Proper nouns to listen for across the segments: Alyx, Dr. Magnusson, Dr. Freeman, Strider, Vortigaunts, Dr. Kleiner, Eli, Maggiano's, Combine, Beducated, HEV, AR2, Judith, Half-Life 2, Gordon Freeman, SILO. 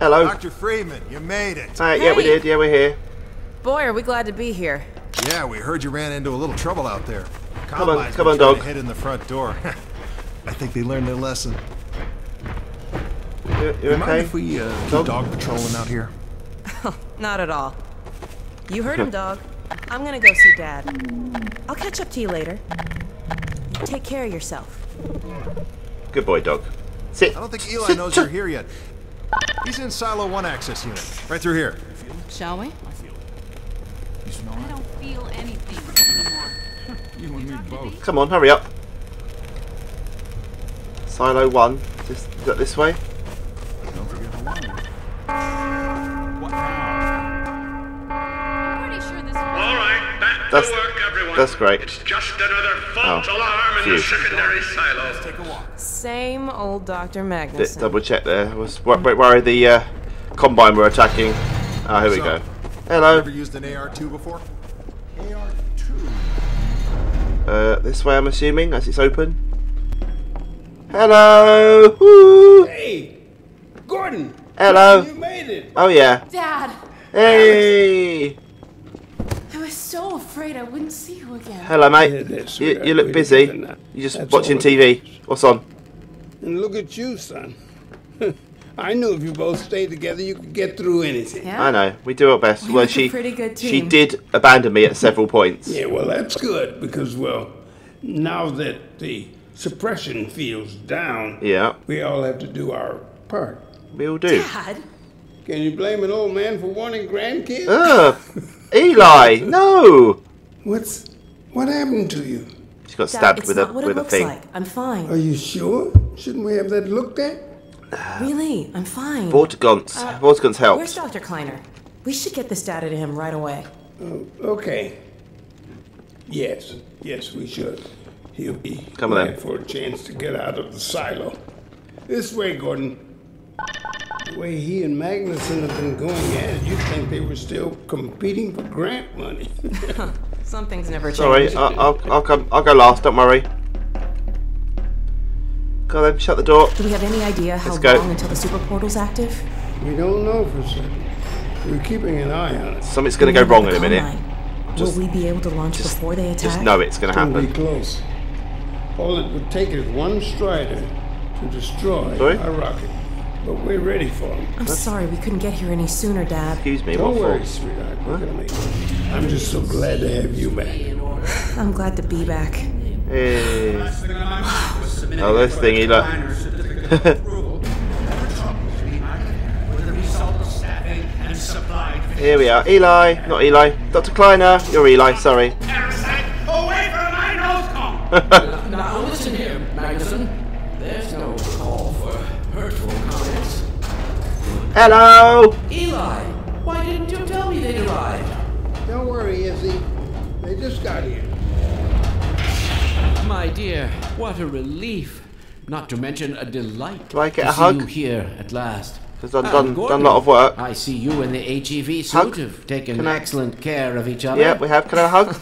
Hello. Dr. Freeman, you made it. Hey. Yeah, we did. Yeah, we're here. Boy, are we glad to be here. Yeah, we heard you ran into a little trouble out there. Come on, dog. Hid in the front door. I think they learned their lesson. You okay? Mind if we keep dog patrolling out here? Not at all. You heard him, dog. I'm gonna go see Dad. I'll catch up to you later. Take care of yourself. Good boy, dog. Sit. I don't think Eli knows you're here yet. He's in Silo 1 access unit. Right through here. Shall we? I don't feel anything anymore. You and me both. Come on, hurry up. Silo 1. Is that this way? Don't forget the one. What? I'm pretty sure this is... Alright, back to work, everyone. That's great. It's just another false alarm in the secondary silo. Let's take a walk. Same old Dr. Magnusson. Double check there. I was worried the Combine were attacking. Ah, here we go. Hello. Ever used an AR2 before? AR2. This way, I'm assuming, as it's open. Hello. Woo. Hey, Gordon. Hello. You made it. Oh yeah. Dad. Hey. I was so afraid I wouldn't see you again. Hello, mate. You look busy. You're just watching TV. What's on? And look at you, son. I knew if you both stayed together, you could get through anything. Yeah. I know. We do our best. Well, she did abandon me at several points. Yeah, well, that's good because, well, now that the suppression feels down, we all have to do our part. We all do. Dad? Can you blame an old man for wanting grandkids? Ugh. Eli, no. What happened to you? She got stabbed with a thing. Like. I'm fine. Are you sure? Shouldn't we have that looked at? Really? I'm fine. Vortigaunts. Vortigaunts help. Where's Dr. Kleiner? We should get this data to him right away. Okay. Yes. Yes, we should. He'll be glad for a chance to get out of the silo. This way, Gordon. The way he and Magnusson have been going at it, you'd think they were still competing for grant money. Something's never changed. Sorry, I'll go last, don't worry. Go then, shut the door. Do we have any idea how long until the super portal's active? We don't know for certain. We're keeping an eye on it. Something's going to go wrong in a minute. Will we be able to launch before they attack? Just know it's going to happen. Close. All it would take is one Strider to destroy our rocket. But we're ready for them. I'm sorry we couldn't get here any sooner, Dad. Excuse me, don't worry, sweetheart. We're going to make it. I'm just so glad to have you back. I'm glad to be back. Hey. Oh, this thingy, look. Here we are. Eli. Not Eli. Dr. Kleiner. You're Eli. Sorry. Now listen here, Magnusson. There's no call for hurtful comments. Hello. Eli. Why didn't you tell me they arrived? Don't worry, Izzy. They just got here. My dear, what a relief, not to mention a delight to see you here at last. Because I've done a lot of work. I see you and the HEV suit have taken excellent care of each other. Yeah, we have. Can I hug?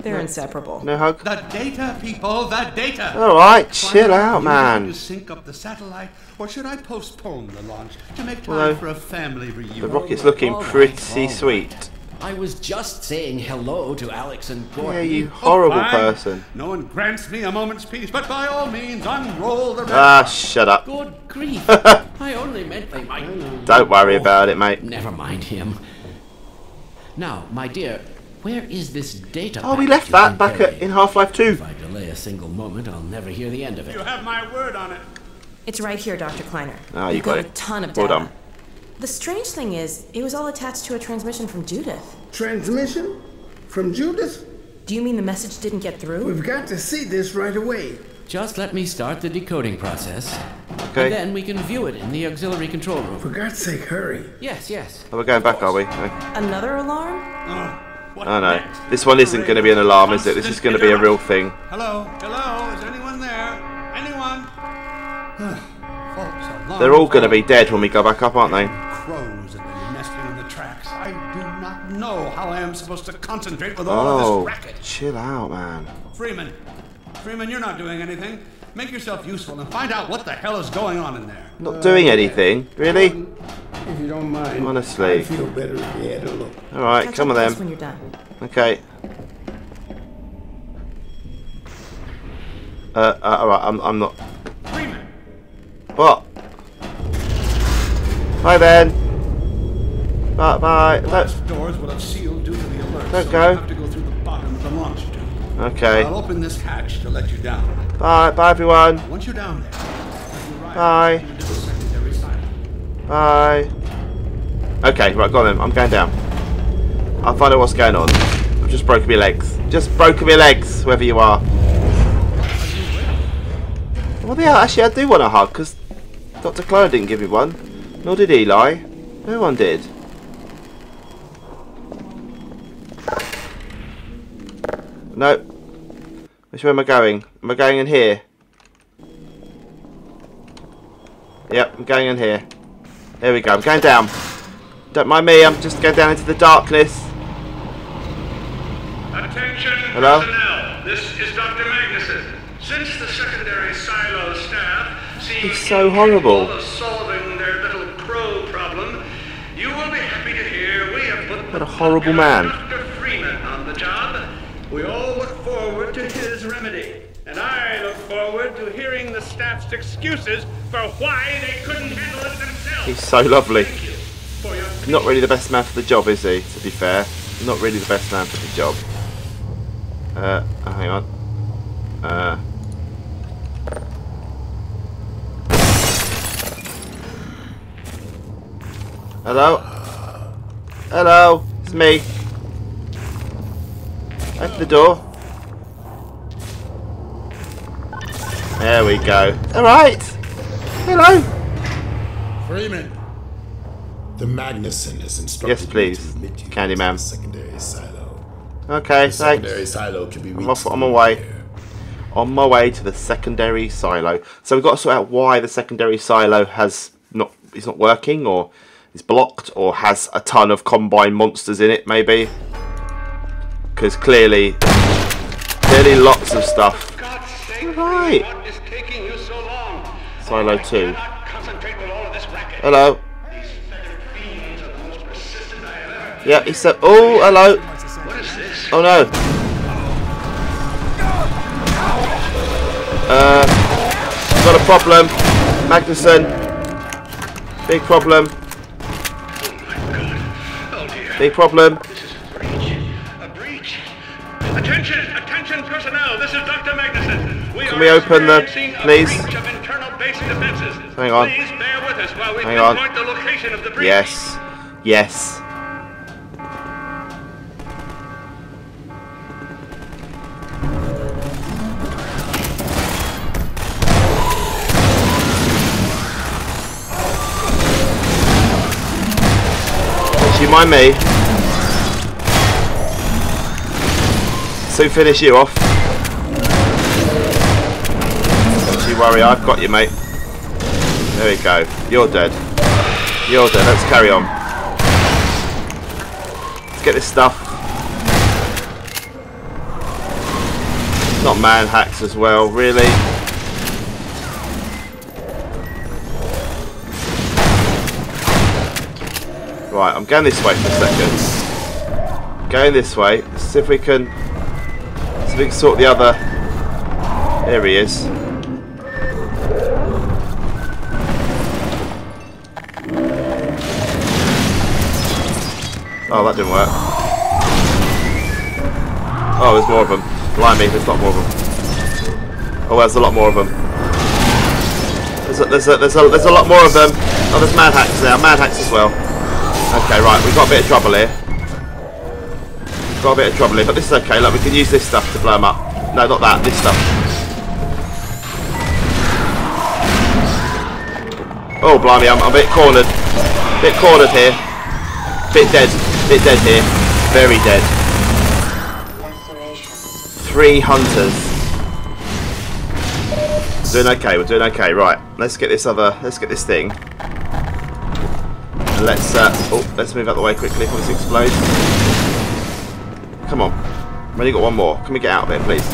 They're inseparable. No hug. The data, people, the data. All right, chill out, man. You sync up the satellite, or should I postpone the launch to make time for a family reunion? The rocket's looking pretty sweet. I was just saying hello to Alyx and Gordon. Yeah, you horrible person. No one grants me a moment's peace, but by all means, unroll the... shut up. Good grief. I only meant they might... Don't worry about it, mate. Never mind him. Now, my dear, where is this data? Oh, we left that back in Half-Life 2. If I delay a single moment, I'll never hear the end of it. You have my word on it. It's right here, Dr. Kleiner. Oh, you got it. A ton of data. Well done. The strange thing is, it was all attached to a transmission from Judith. Transmission? From Judith? Do you mean the message didn't get through? We've got to see this right away. Just let me start the decoding process. Okay. And then we can view it in the auxiliary control room. For God's sake, hurry. Yes, yes. Oh, we're going back, are we? Okay. Another alarm? Oh, no. This one isn't going to be an alarm, is it? This is going to be a real thing. Hello? Hello? Is anyone there? Anyone? They're all going to be dead when we go back up, aren't they? Crows have been nesting in the tracks. I do not know how I am supposed to concentrate with all of this racket. Chill out, man. Freeman, you're not doing anything. Make yourself useful and find out what the hell is going on in there. Not doing anything, really. If you don't mind, honestly. I feel better if you had a look. All right, come on then. When you're done. Okay. All right, I'm not. Freeman. What? Hi then. Bye bye. Those doors will have sealed due to the alert. Don't go. You have to go through the bottom of the launch tube. Okay. I'll open this hatch to let you down. Bye, bye everyone. Once you're down there, bye. Bye. Okay, right, go on then. I'm going down. I'll find out what's going on. I've just broken my legs. Just broken my legs, whoever you are. Well, yeah, actually, I do want a hug because Dr. Kleiner didn't give me one, nor did Eli. No one did. No. Which way am I going? Am I going in here? Yep, I'm going in here. There we go. I'm going down. Don't mind me. I'm just going down into the darkness. Attention, hello? Personnel. This is Dr. Magnusson. Since the secondary silo staff seems so horrible of solving their little crow problem, you will be happy to hear we have put what a horrible man. Dr. Freeman on the job. We all look forward to his remedy, and I look forward to hearing the staff's excuses for why they couldn't handle it themselves. He's so lovely. Not really the best man for the job, is he? To be fair, not really the best man for the job. Hang on. Hello? Hello, it's me. Open the door. There we go. Alright. Hello. Freeman. The Magnusson is instructed. Yes, please. Candyman. Secondary silo. Okay, secondary silo can be I'm away. On my way to the secondary silo. So we've got to sort out why the secondary silo has not is not working, or is blocked, or has a ton of Combine monsters in it, maybe. Because clearly lots of stuff. Right. Silo 2. Hello. Yeah, he said. Oh, hello. Oh no. Got a problem, Magnusson. Big problem. Big problem. Attention, attention personnel, this is Dr. Magnusson. We can we open the, please? Hang on. Please bear with us while we pinpoint the location of the breach. Yes. Yes. Do you mind me? To finish you off. Don't you worry, I've got you, mate. There we go. You're dead. You're dead. Let's carry on. Let's get this stuff. Not man hacks as well, really. Right, I'm going this way for a second. Going this way. Let's see if we can. So we can sort the other. There he is. Oh, that didn't work. Oh, there's more of them. Blimey, there's a lot more of them. Oh, there's a lot more of them. There's a lot more of them. Oh, there's mad hacks now. Mad hacks as well. Okay, right, we've got a bit of trouble here. Got a bit of trouble here, but this is okay. Look, we can use this stuff to blow them up. No, not that. This stuff. Oh, blimey, I'm a bit cornered. Bit cornered here. Bit dead. Bit dead here. Very dead. 3 hunters. Doing okay. We're doing okay. Right. Let's get this other. Let's get this thing. And let's. Oh, let's move out the way quickly before this explodes. Come on. I've only got one more. Can we get out of here, please?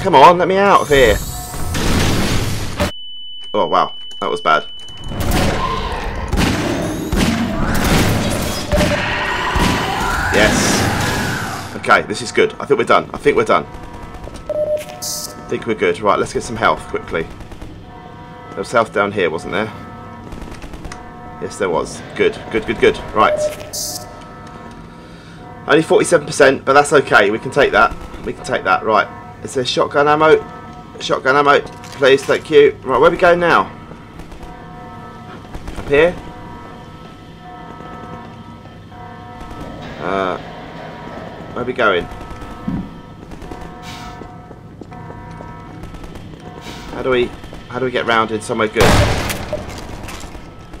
Come on, let me out of here. Oh wow, that was bad. Yes. Okay, this is good. I think we're done. I think we're done. I think we're good. Right, let's get some health quickly. There was health down here, wasn't there? Yes, there was. Good, good, good, good. Right. Only 47%, but that's okay. We can take that. We can take that. Right. Is there shotgun ammo? Shotgun ammo, please. Thank you. Right, where are we going now? Up here? Where are we going? How do we get round in somewhere good?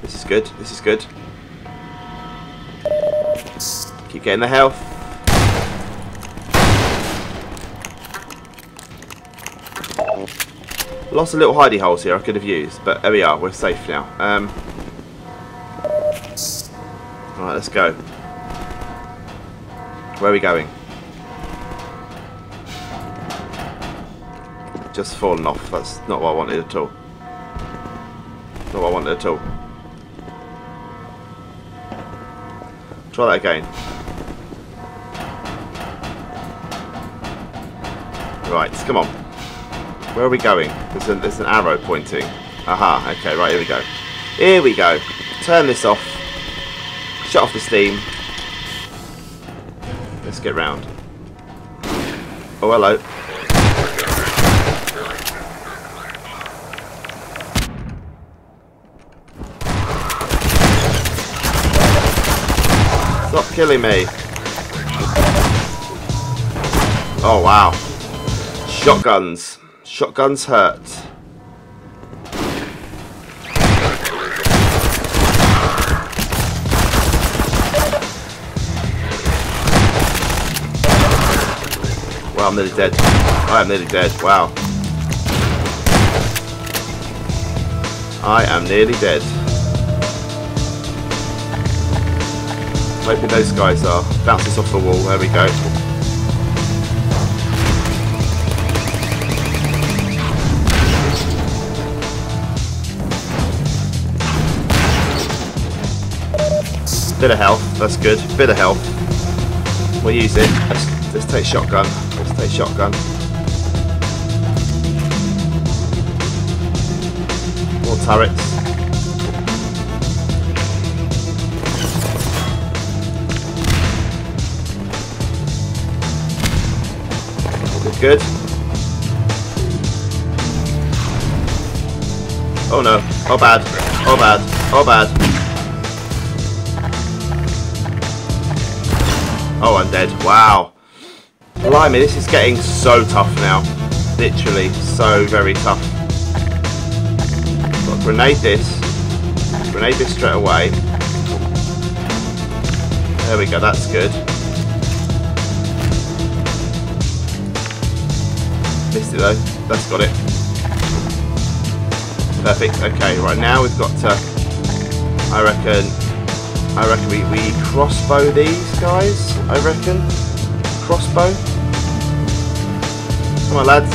This is good. This is good. Keep getting the health. Lots of little hidey holes here I could have used, but there we are. We're safe now. Right, let's go. Where are we going? Just fallen off. That's not what I wanted at all. Not what I wanted at all. Try that again. Right, come on. Where are we going? There's an arrow pointing. Aha, okay, right, here we go. Here we go. Turn this off. Shut off the steam. Let's get round. Oh, hello. Stop killing me. Oh wow. Shotguns. Shotguns hurt. Well, I'm nearly dead. I am nearly dead. Wow. I am nearly dead. I'm hoping those guys are. Bounces off the wall, there we go. Bit of health, that's good. Bit of health. We'll use it. Let's take shotgun. Let's take shotgun. More turrets. Good. Oh no. Oh bad. Oh bad. Oh bad. Oh, I'm dead. Wow. Blimey, this is getting so tough now. Literally so very tough. Got grenade this. Grenade this straight away. There we go. That's good. Missed it though, that's got it. Perfect, okay, right now we've got to, I reckon we crossbow these guys, I reckon. Crossbow. Come on lads.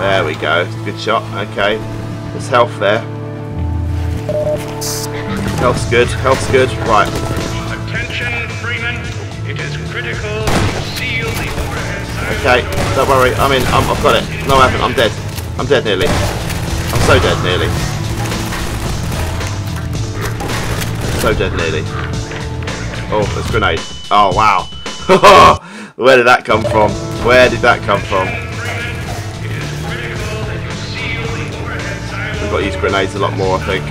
There we go, good shot, okay. There's health there. Health's good, health's good, right. Attention Freeman, it is critical. Okay, don't worry, I'm in, I've got it. No I haven't, I'm dead. I'm dead nearly. I'm so dead nearly. So dead nearly. Oh, there's a grenade. Oh wow. Where did that come from? Where did that come from? We've got to use grenades a lot more I think.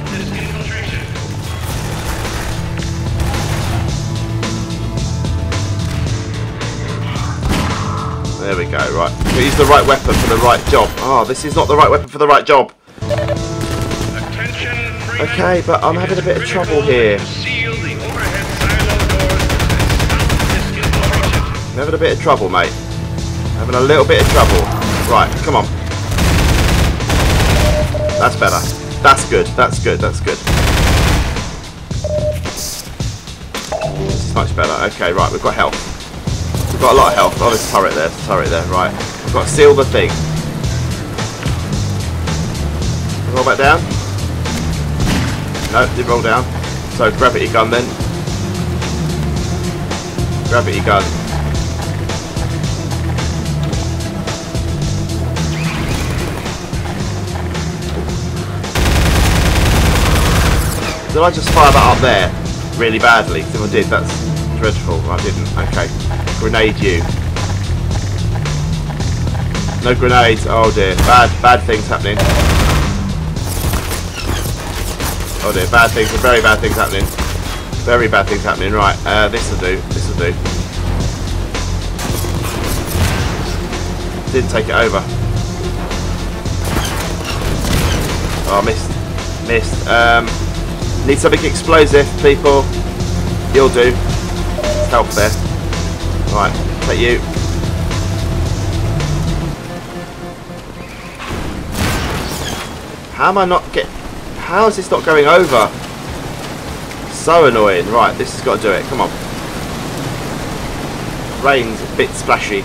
There we go, right. We use the right weapon for the right job. Oh, this is not the right weapon for the right job. Okay, but I'm having a bit of trouble here. I'm having a bit of trouble, mate. I'm having a little bit of trouble. Right, come on. That's better. That's good, that's good, that's good. This is much better. Okay, right, we've got health. We've got a lot of health. Oh, there's a turret there. Right. I've got to seal the thing. roll back down? No, didn't roll down. So gravity gun then. Gravity gun. Did I just fire that up there really badly? If I did, that's dreadful. I didn't. Okay. Grenade you. No grenades, oh dear, bad things happening. Oh dear, bad things, very bad things happening. Very bad things happening, right, this'll do, this'll do. Didn't take it over. Oh, missed. Need something explosive, people. You'll do. Help there. Right, take you. How am I not get? How is this not going over? So annoying. Right, this has got to do it. Come on. Rain's a bit splashy.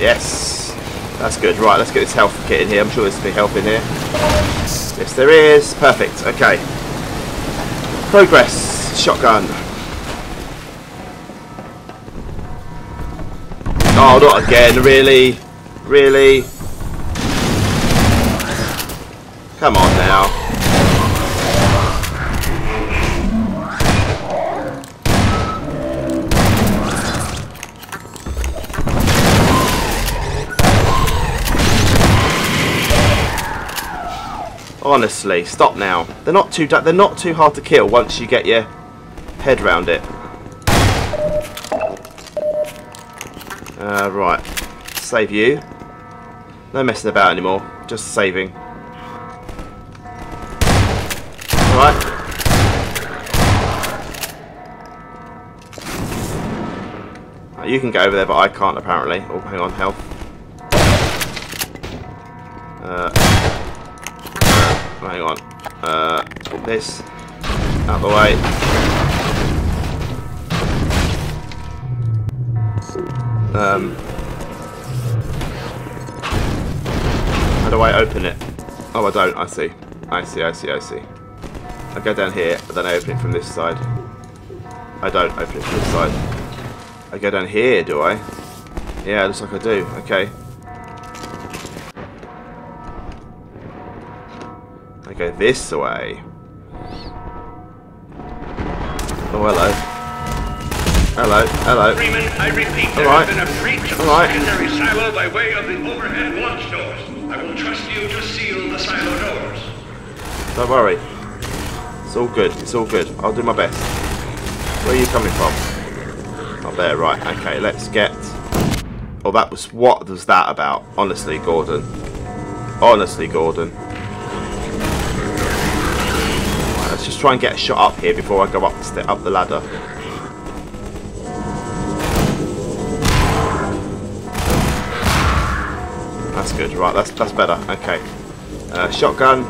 Yes. That's good. Right, let's get this health kit in here. I'm sure there's something health in here. Yes, there is. Perfect. Okay. Progress. Shotgun. Oh, not again. Really? Really? Come on now. Honestly, stop now. They're not too hard to kill once you get your head round it. Right. Save you. No messing about anymore. Just saving. Right. You can go over there, but I can't apparently. Oh, hang on, health. Hang on. Put this out of the way. How do I open it? Oh, I don't. I see. I see. I go down here, and then I open it from this side. I don't open it from this side. I go down here, do I? Yeah, looks like I do. Okay. I go this way. Oh, hello. Hello. Freeman, I repeat, there has been a breach of the secondary silo by way of the overhead launch doors. I will trust you to seal the silo doors. Don't worry. All good, it's all good. I'll do my best. Where are you coming from? Up there, right. Okay, let's get... Oh, that was... What was that about? Honestly, Gordon. Right, let's just try and get a shot up here before I go up the ladder. That's good. Right, that's better. Okay. Shotgun,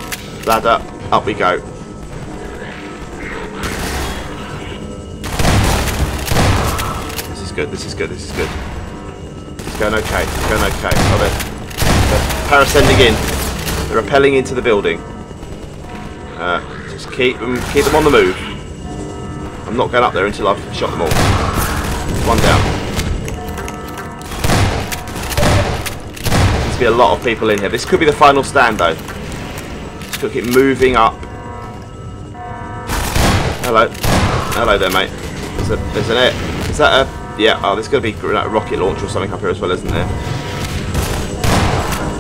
ladder, up we go. This is good. It's going okay. Oh, they're parasending in. They're rappelling into the building. Just keep them on the move. I'm not going up there until I've shot them all. One down. There's been a lot of people in here. This could be the final stand, though. Just got to keep moving up. Hello there, mate. Is that a... Yeah, oh, there's going to be a rocket launch or something up here as well, isn't there?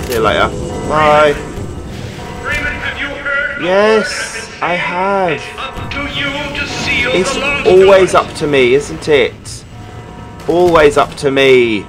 See you later. Bye. Freeman, have you heard? Yes, I have. It's always up to me, isn't it? Always up to me.